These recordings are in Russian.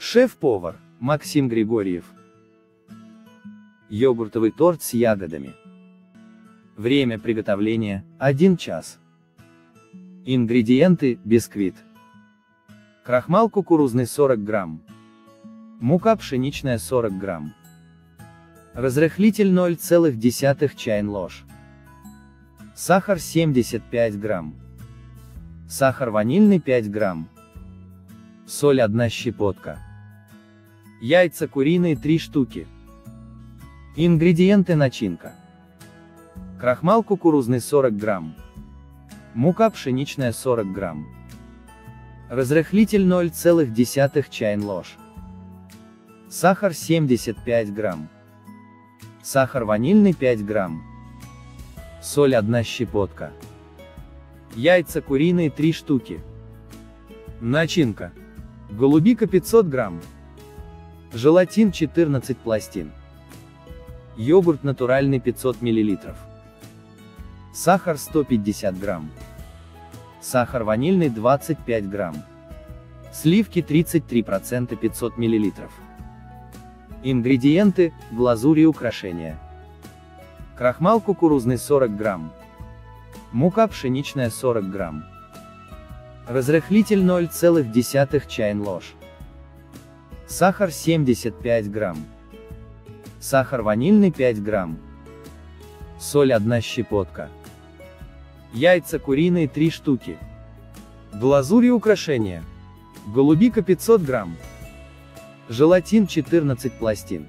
Шеф-повар Максим Григорьев. Йогуртовый торт с ягодами. Время приготовления – 1 час. Ингредиенты: бисквит, крахмал кукурузный 40 грамм, мука пшеничная 40 грамм, разрыхлитель 0,1 чайной ложь, сахар 75 грамм, сахар ванильный 5 грамм, соль 1 щепотка, яйца куриные 3 штуки. Ингредиенты: начинка, крахмал кукурузный 40 грамм, мука пшеничная 40 грамм, разрыхлитель 0,1 чайной ложь, сахар 75 грамм, сахар ванильный 5 грамм, соль 1 щепотка, яйца куриные 3 штуки. Начинка: голубика 500 грамм, желатин 14 пластин, йогурт натуральный 500 миллилитров, сахар 150 грамм, сахар ванильный 25 грамм, сливки 33% 500 миллилитров. Ингредиенты: глазурь и украшения, крахмал кукурузный 40 грамм, мука пшеничная 40 грамм, разрыхлитель 0,1 чайной ложь, сахар 75 грамм, сахар ванильный 5 грамм, соль 1 щепотка, яйца куриные 3 штуки. Глазурь и украшения: голубика 500 грамм, желатин 14 пластин,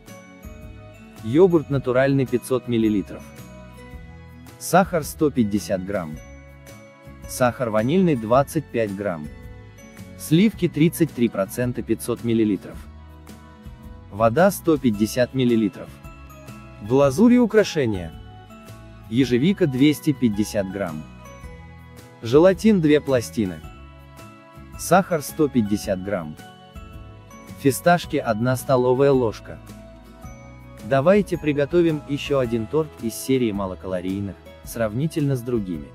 йогурт натуральный 500 миллилитров, сахар 150 грамм, сахар ванильный 25 грамм, сливки 33% 500 миллилитров, вода 150 миллилитров. Глазурь и украшения: ежевика 250 грамм, желатин 2 пластины, сахар 150 грамм, фисташки 1 столовая ложка. Давайте приготовим еще один торт из серии малокалорийных, сравнительно с другими.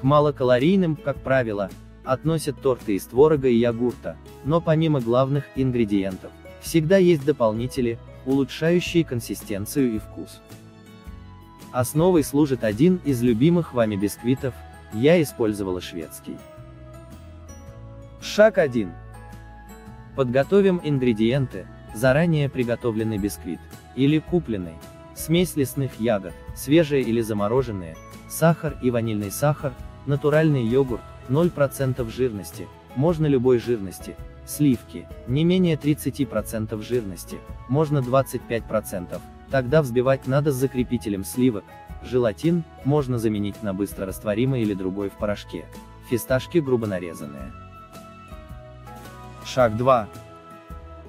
К малокалорийным, как правило, относят торты из творога и йогурта, но помимо главных ингредиентов, всегда есть дополнители, улучшающие консистенцию и вкус. Основой служит один из любимых вами бисквитов, я использовала шведский. Шаг 1. Подготовим ингредиенты: заранее приготовленный бисквит, или купленный, смесь лесных ягод, свежие или замороженные, сахар и ванильный сахар, натуральный йогурт, 0% жирности, можно любой жирности, сливки, не менее 30% жирности, можно 25%, тогда взбивать надо с закрепителем сливок, желатин, можно заменить на быстрорастворимый или другой в порошке, фисташки грубо нарезанные. Шаг 2.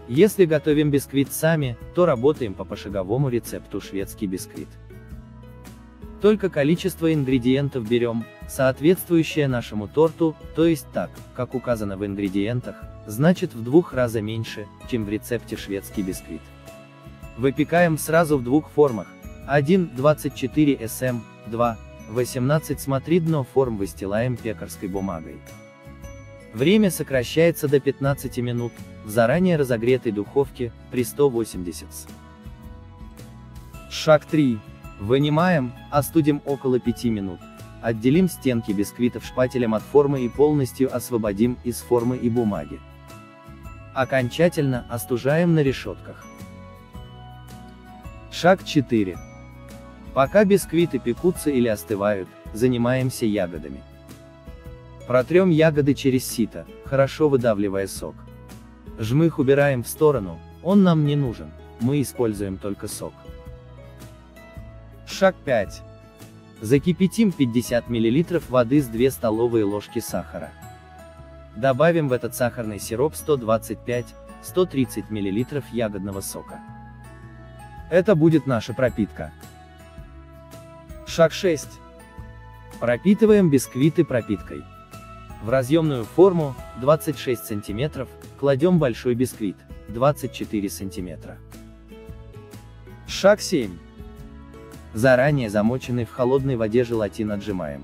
Если готовим бисквит сами, то работаем по пошаговому рецепту шведский бисквит. Только количество ингредиентов берем, соответствующее нашему торту, то есть так, как указано в ингредиентах, значит в 2 раза меньше, чем в рецепте шведский бисквит. Выпекаем сразу в 2 формах: 1 – 24 см, 2 – 18 смотри дно форм выстилаем пекарской бумагой. Время сокращается до 15 минут, в заранее разогретой духовке, при 180 с. Шаг 3. Вынимаем, остудим около 5 минут, отделим стенки бисквитов шпателем от формы и полностью освободим из формы и бумаги. Окончательно остужаем на решетках. Шаг 4. Пока бисквиты пекутся или остывают, занимаемся ягодами. Протрем ягоды через сито, хорошо выдавливая сок. Жмых убираем в сторону, он нам не нужен, мы используем только сок. Шаг 5. Закипятим 50 мл воды с 2 столовые ложки сахара. Добавим в этот сахарный сироп 125–130 мл ягодного сока. Это будет наша пропитка. Шаг 6. Пропитываем бисквиты пропиткой. В разъемную форму, 26 см, кладем большой бисквит, 24 см. Шаг 7. Заранее замоченный в холодной воде желатин отжимаем.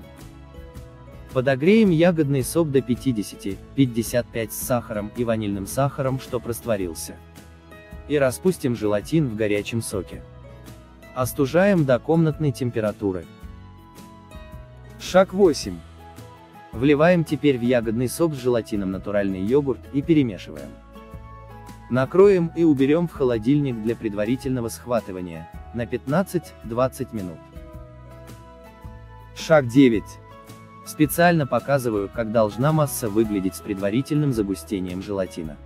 Подогреем ягодный сок до 50-55 с сахаром и ванильным сахаром, чтоб растворился. И распустим желатин в горячем соке. Остужаем до комнатной температуры. Шаг 8. Вливаем теперь в ягодный сок с желатином натуральный йогурт и перемешиваем. Накроем и уберем в холодильник для предварительного схватывания, на 15-20 минут. Шаг 9. Специально показываю, как должна масса выглядеть с предварительным загустением желатина.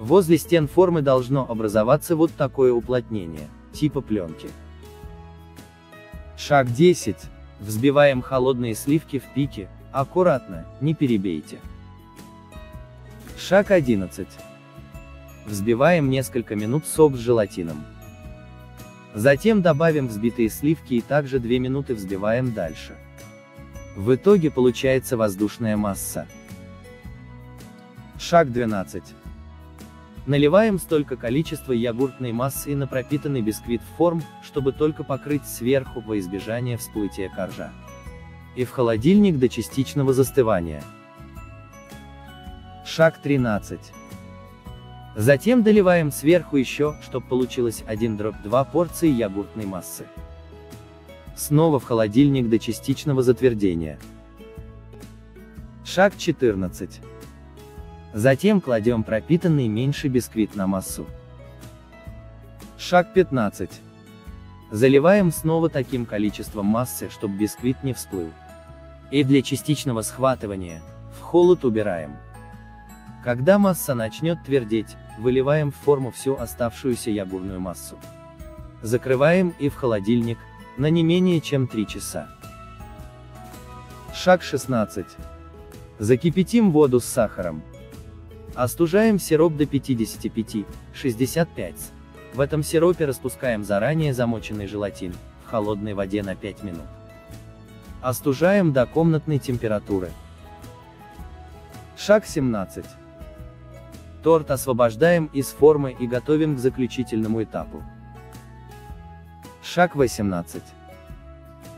Возле стен формы должно образоваться вот такое уплотнение, типа пленки. Шаг 10. Взбиваем холодные сливки в пике, аккуратно, не перебейте. Шаг 11. Взбиваем несколько минут сок с желатином. Затем добавим взбитые сливки и также 2 минуты взбиваем дальше. В итоге получается воздушная масса. Шаг 12. Наливаем столько количества йогуртной массы на пропитанный бисквит в форму, чтобы только покрыть сверху во избежание всплытия коржа. И в холодильник до частичного застывания. Шаг 13. Затем доливаем сверху еще, чтобы получилось 1/2 порции йогуртной массы. Снова в холодильник до частичного затвердения. Шаг 14. Затем кладем пропитанный меньше бисквит на массу. Шаг 15. Заливаем снова таким количеством массы, чтобы бисквит не всплыл. И для частичного схватывания в холод убираем. Когда масса начнет твердеть, выливаем в форму всю оставшуюся йогуртную массу. Закрываем и в холодильник, на не менее чем 3 часа. Шаг 16. Закипятим воду с сахаром. Остужаем сироп до 55-65. В этом сиропе распускаем заранее замоченный желатин, в холодной воде на 5 минут. Остужаем до комнатной температуры. Шаг 17. Торт освобождаем из формы и готовим к заключительному этапу. Шаг 18.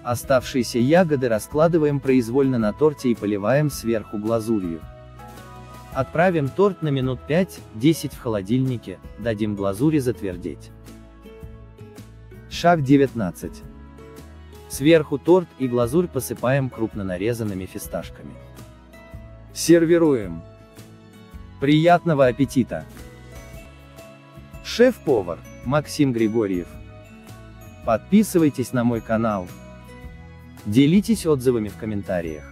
Оставшиеся ягоды раскладываем произвольно на торте и поливаем сверху глазурью. Отправим торт на минут 5-10 в холодильнике, дадим глазури затвердеть. Шаг 19. Сверху торт и глазурь посыпаем крупно нарезанными фисташками. Сервируем. Приятного аппетита! Шеф-повар Максим Григорьев. Подписывайтесь на мой канал. Делитесь отзывами в комментариях.